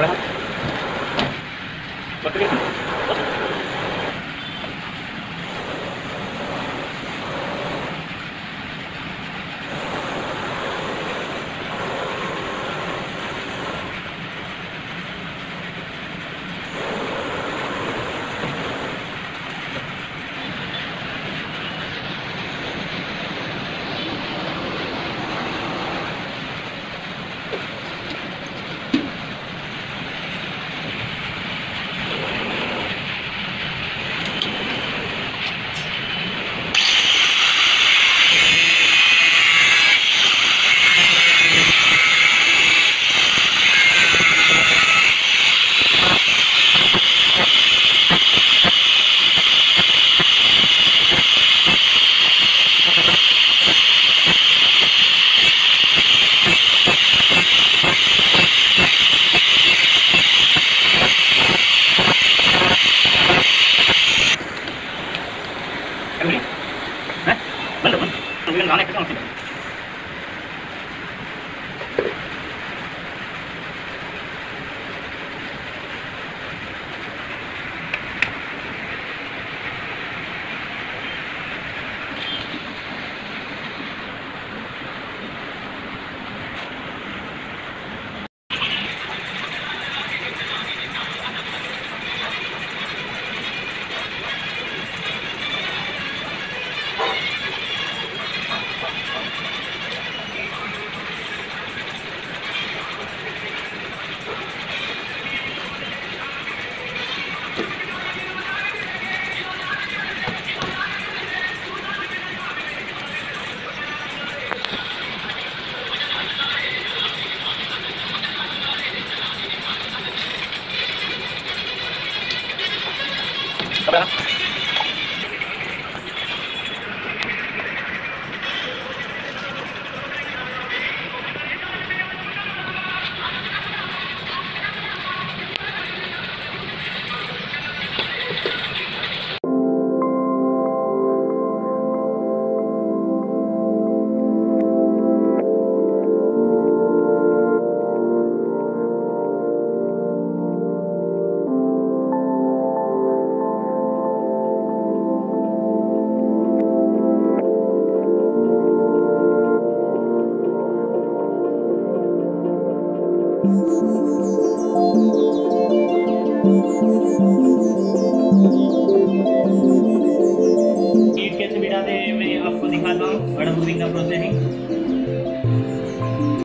Прямо. Смотри.